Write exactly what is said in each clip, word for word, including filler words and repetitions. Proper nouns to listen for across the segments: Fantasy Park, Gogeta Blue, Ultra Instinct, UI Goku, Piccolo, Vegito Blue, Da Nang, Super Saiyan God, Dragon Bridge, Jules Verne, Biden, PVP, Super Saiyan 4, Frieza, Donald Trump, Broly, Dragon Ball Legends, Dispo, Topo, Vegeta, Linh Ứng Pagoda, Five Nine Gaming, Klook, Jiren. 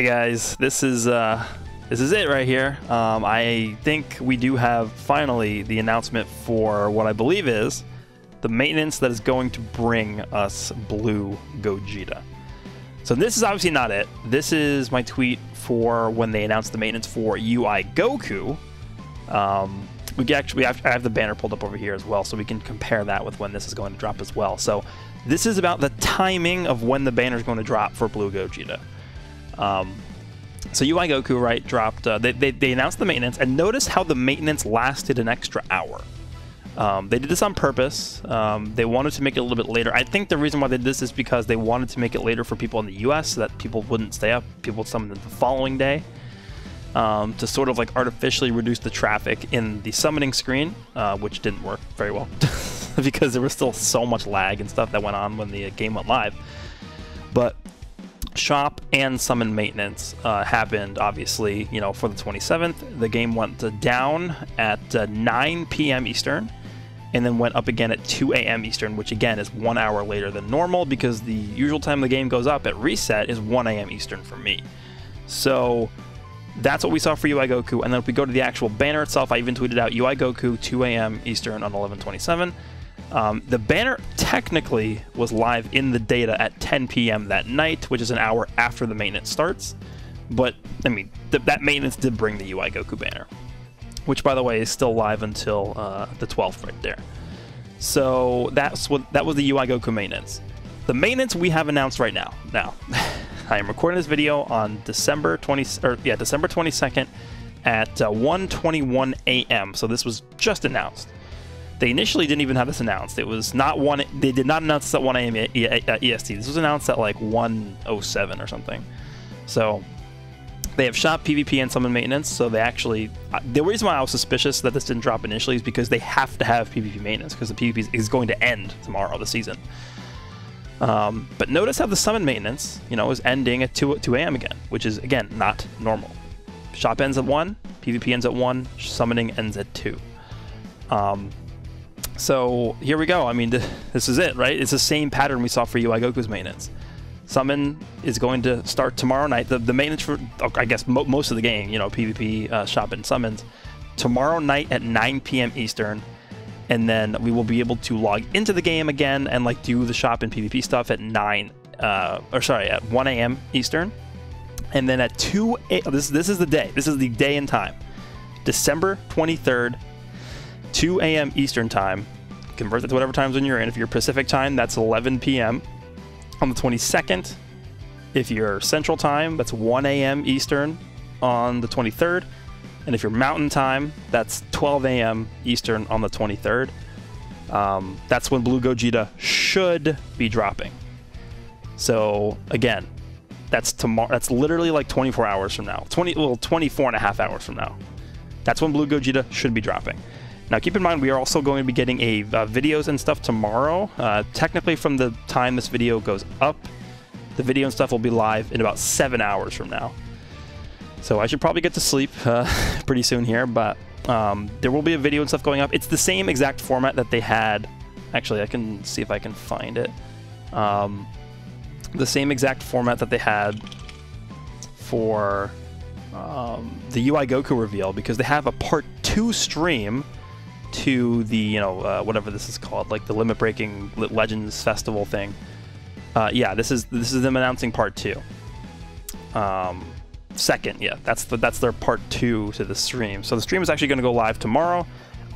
Hey guys, this is uh, this is it right here. Um, I think we do have finally the announcement for what I believe is the maintenance that is going to bring us Blue Gogeta. So this is obviously not it. This is my tweet for when they announced the maintenance for U I Goku. Um, we actually I have the banner pulled up over here as well, so we can compare that with when this is going to drop as well. So this is about the timing of when the banner is going to drop for Blue Gogeta. Um, so U I Goku, right, dropped, uh, they, they, they announced the maintenance, and notice how the maintenance lasted an extra hour. Um, they did this on purpose. Um, they wanted to make it a little bit later. I think the reason why they did this is because they wanted to make it later for people in the U S so that people wouldn't stay up, people would summon them the following day, um, to sort of like artificially reduce the traffic in the summoning screen, uh, which didn't work very well because there was still so much lag and stuff that went on when the game went live. But shop and summon maintenance uh, happened, obviously, you know, for the twenty-seventh. The game went uh, down at uh, nine P M Eastern and then went up again at two A M Eastern, which again is one hour later than normal because the usual time the game goes up at reset is one A M Eastern for me. So that's what we saw for U I Goku. And then if we go to the actual banner itself, I even tweeted out U I Goku two A M Eastern on eleven twenty-seven. Um, the banner technically was live in the data at ten P M that night, which is an hour after the maintenance starts. But, I mean, th that maintenance did bring the U I Goku banner, which, by the way, is still live until uh, the twelfth right there. So that's what, that was the U I Goku maintenance. The maintenance we have announced right now. Now, I am recording this video on December twentieth, or yeah, December twenty-second at uh, one twenty-one A M So this was just announced. They initially didn't even have this announced. It was not one. They did not announce this at one A M E S T. This was announced at like one oh seven or something. So they have shop, PvP, and summon maintenance. So they actually, the reason why I was suspicious that this didn't drop initially is because they have to have PvP maintenance because the PvP is going to end tomorrow, the season. Um, but notice how the summon maintenance, you know, is ending at two A M again, which is again not normal. Shop ends at one, PvP ends at one, summoning ends at two. Um, So here we go. I mean, this is it, right? It's the same pattern we saw for U I Goku's maintenance. Summon is going to start tomorrow night. The, the maintenance for, I guess, mo most of the game, you know, PvP, uh, shop, and summons, tomorrow night at nine P M Eastern. And then we will be able to log into the game again and, like, do the shop and PvP stuff at nine, uh, or sorry, at one A M Eastern. And then at two A M, oh, this, this is the day. This is the day and time. December twenty-third. two A M Eastern time. Convert that to whatever time zone you're in. If you're Pacific time, that's eleven P M on the twenty-second. If you're Central time, that's one A M Eastern on the twenty-third. And if you're Mountain time, that's twelve A M Eastern on the twenty-third. Um, that's when Blue Gogeta should be dropping. So again, that's tomorrow. That's literally like twenty-four hours from now. twenty, well, twenty-four and a half hours from now. That's when Blue Gogeta should be dropping. Now, keep in mind, we are also going to be getting a uh, videos and stuff tomorrow. Uh, technically, from the time this video goes up, the video and stuff will be live in about seven hours from now. So I should probably get to sleep uh, pretty soon here, but um, there will be a video and stuff going up. It's the same exact format that they had. Actually, I can see if I can find it. Um, the same exact format that they had for um, the U I Goku reveal, because they have a part two stream to the, you know, uh, whatever this is called, like the Limit Breaking Legends Festival thing. Uh, yeah, this is this is them announcing part two. Um, second, yeah, that's the, that's their part two to the stream. So the stream is actually going to go live tomorrow.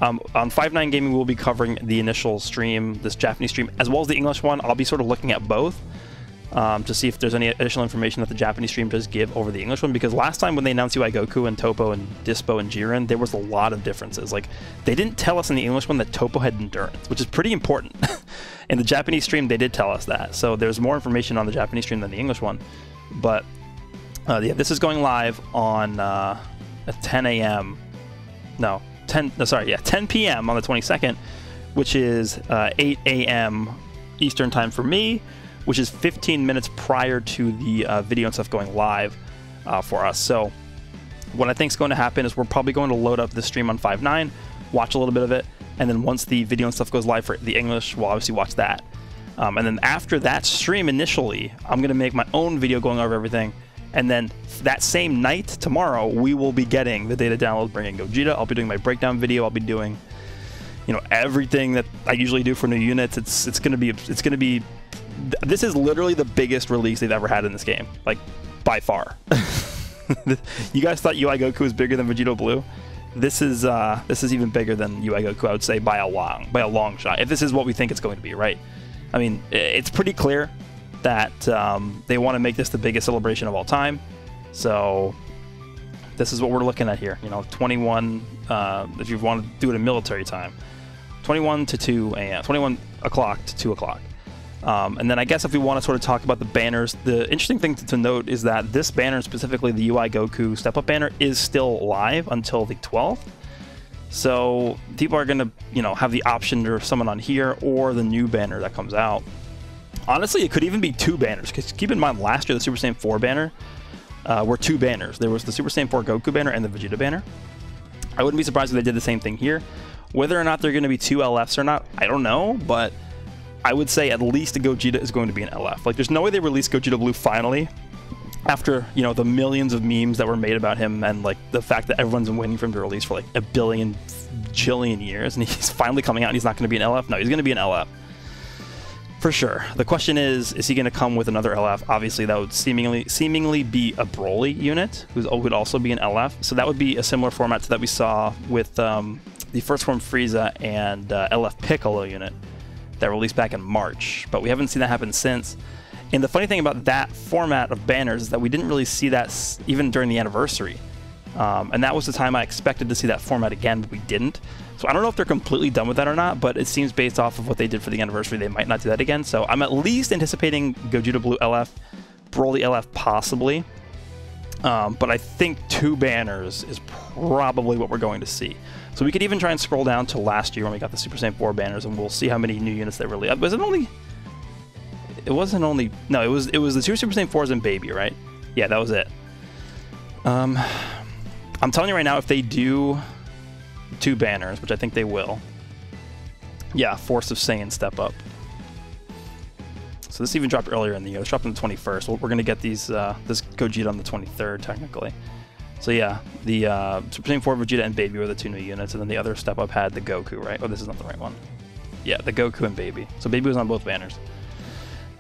Um, on Five Nine Gaming, we'll be covering the initial stream, this Japanese stream, as well as the English one. I'll be sort of looking at both um, to see if there's any additional information that the Japanese stream does give over the English one. Because last time when they announced U I Goku and Topo and Dispo and Jiren, there was a lot of differences. Like, they didn't tell us in the English one that Topo had endurance, which is pretty important. In the Japanese stream, they did tell us that. So there's more information on the Japanese stream than the English one. But uh, yeah, this is going live on uh, at ten A M No, ten. No, sorry, yeah, ten P M on the twenty-second, which is uh, eight A M Eastern time for me, which is fifteen minutes prior to the uh, video and stuff going live uh, for us. So what I think is going to happen is we're probably going to load up this stream on Five Nine, watch a little bit of it, and then once the video and stuff goes live for the English, we'll obviously watch that. Um, and then after that stream initially, I'm going to make my own video going over everything, And then that same night, tomorrow, we will be getting the data download, bringing Gogeta. I'll be doing my breakdown video. I'll be doing, you know, everything that I usually do for new units. It's it's gonna be it's gonna be. This is literally the biggest release they've ever had in this game, like by far. You guys thought U I Goku was bigger than Vegito Blue? This is uh, this is even bigger than U I Goku, I would say, by a long by a long shot. If this is what we think it's going to be, right? I mean, it's pretty clear that um, they want to make this the biggest celebration of all time. So this is what we're looking at here. You know, twenty-one. Uh, if you want to do it in military time, twenty-one to two a m twenty-one o'clock to two o'clock. Um, and then I guess if we want to sort of talk about the banners, the interesting thing to, to note is that this banner, specifically the U I Goku step-up banner, is still live until the twelfth. So people are going to, you know, have the option to summon on here or the new banner that comes out. Honestly, it could even be two banners, because keep in mind last year the Super Saiyan four banner uh, were two banners. There was the Super Saiyan four Goku banner and the Vegeta banner. I wouldn't be surprised if they did the same thing here. Whether or not they're going to be two L Fs or not, I don't know, but I would say at least Gogeta is going to be an L F. Like, there's no way they released Gogeta Blue finally after, you know, the millions of memes that were made about him and, like, the fact that everyone's been waiting for him to release for, like, a billion, jillion years, and he's finally coming out and he's not going to be an L F? No, he's going to be an L F. For sure. The question is, is he going to come with another L F? Obviously, that would seemingly seemingly be a Broly unit, who would also be an L F. So that would be a similar format to that we saw with um, the first form Frieza and uh, L F Piccolo unit that released back in March, but we haven't seen that happen since. And the funny thing about that format of banners is that we didn't really see that s even during the anniversary. Um, and that was the time I expected to see that format again, but we didn't. So I don't know if they're completely done with that or not, but it seems based off of what they did for the anniversary, they might not do that again. So I'm at least anticipating Gogeta Blue L F, Broly L F possibly. Um, but I think two banners is probably what we're going to see. So we could even try and scroll down to last year when we got the Super Saiyan four banners, and we'll see how many new units they really. Was it only? It wasn't only. No, it was. It was the two Super Saiyan fours and Baby, right? Yeah, that was it. Um, I'm telling you right now, if they do two banners, which I think they will. Yeah, Force of Saiyan step up. So this even dropped earlier in the year. It dropped on the twenty-first. We're going to get these uh, this Gogeta on the twenty-third, technically. So yeah, the uh, Super Saiyan four Vegeta and Baby were the two new units, and then the other step up had the Goku, right? Oh, this is not the right one. Yeah, the Goku and Baby. So Baby was on both banners.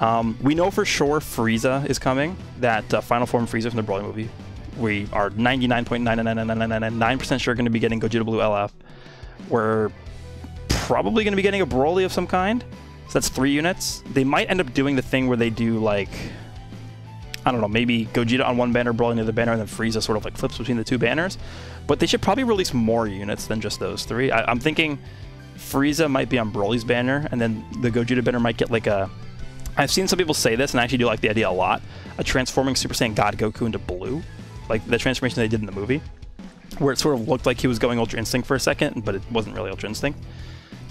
Um, we know for sure Frieza is coming. That uh, Final Form Frieza from the Broly movie. We are ninety-nine point nine nine nine nine nine nine percent sure going to be getting Gogeta Blue L F. We're probably going to be getting a Broly of some kind. So that's three units. They might end up doing the thing where they do, like, I don't know, maybe Gogeta on one banner, Broly on the other banner, and then Frieza sort of like flips between the two banners. But they should probably release more units than just those three. I, I'm thinking Frieza might be on Broly's banner, and then the Gogeta banner might get like a... I've seen some people say this, and I actually do like the idea a lot, a transforming Super Saiyan God Goku into Blue, like the transformation they did in the movie, where it sort of looked like he was going Ultra Instinct for a second, but it wasn't really Ultra Instinct.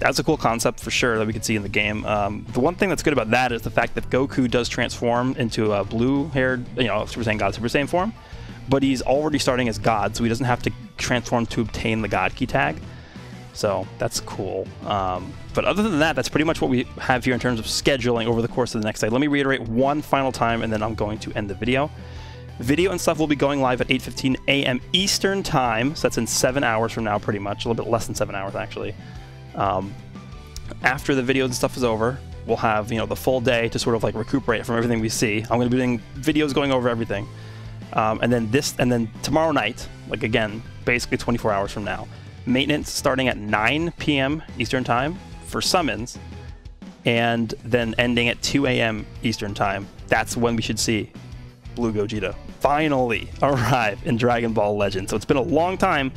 That's a cool concept for sure that we could see in the game. Um, the one thing that's good about that is the fact that Goku does transform into a blue-haired, you know, Super Saiyan God, Super Saiyan form, but he's already starting as God, so he doesn't have to transform to obtain the God key tag. So that's cool. Um, but other than that, that's pretty much what we have here in terms of scheduling over the course of the next day. Let me reiterate one final time, and then I'm going to end the video. Video and stuff will be going live at eight fifteen a m Eastern time, so that's in seven hours from now, pretty much. A little bit less than seven hours, actually. Um, after the videos and stuff is over, we'll have, you know, the full day to sort of like recuperate from everything we see. I'm going to be doing videos going over everything. Um, and then this, and then tomorrow night, like again, basically twenty-four hours from now, maintenance starting at nine p m Eastern time for summons, and then ending at two a m Eastern time. That's when we should see Blue Gogeta finally arrive in Dragon Ball Legends. So it's been a long time.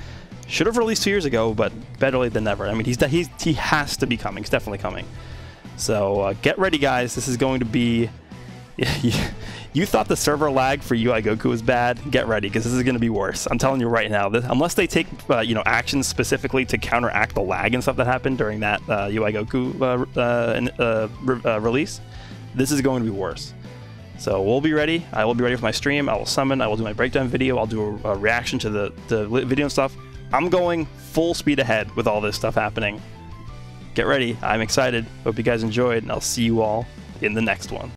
Should have released two years ago, but better late than never. I mean, he's, he's he has to be coming. He's definitely coming. So uh, get ready, guys. This is going to be... You thought the server lag for U I Goku was bad? Get ready, because this is going to be worse. I'm telling you right now. This, unless they take uh, you know, actions specifically to counteract the lag and stuff that happened during that uh, U I Goku uh, uh, uh, re uh, release, this is going to be worse. So we'll be ready. I will be ready for my stream. I will summon. I will do my breakdown video. I'll do a, a reaction to the, the video and stuff. I'm going full speed ahead with all this stuff happening. Get ready. I'm excited. Hope you guys enjoyed, and I'll see you all in the next one.